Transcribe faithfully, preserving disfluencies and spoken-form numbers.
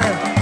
there.